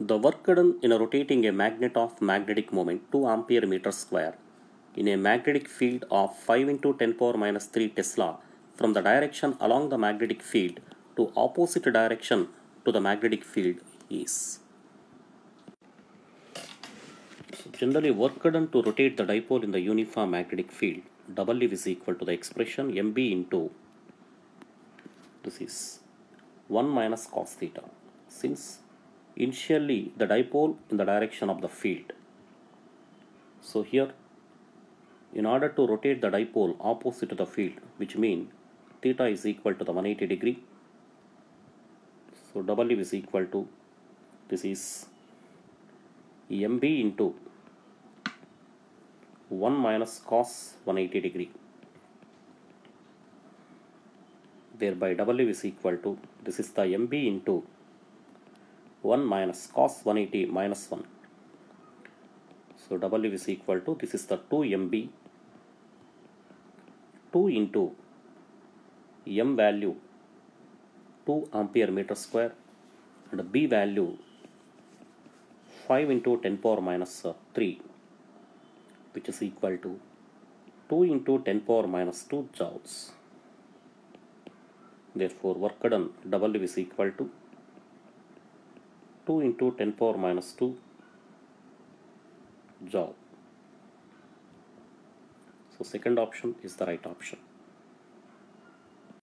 The work done in rotating a magnet of magnetic moment 2 ampere meter square in a magnetic field of 5 into 10 power minus 3 Tesla from the direction along the magnetic field to opposite direction to the magnetic field is. So generally work done to rotate the dipole in the uniform magnetic field W is equal to the expression MB into this is 1 minus cos theta, since initially the dipole in the direction of the field. So here in order to rotate the dipole opposite to the field, which means theta is equal to the 180 degree, so W is equal to this is MB into 1 minus cos 180 degree, thereby W is equal to this is the MB into 1 minus cos 180 minus 1. So W is equal to this is the 2MB 2 into M value 2 ampere meter square and B value 5 into 10 power minus 3, which is equal to 2 into 10 power minus 2 joules. Therefore work done W is equal to 2 into 10 power minus 2 joule. So second option is the right option.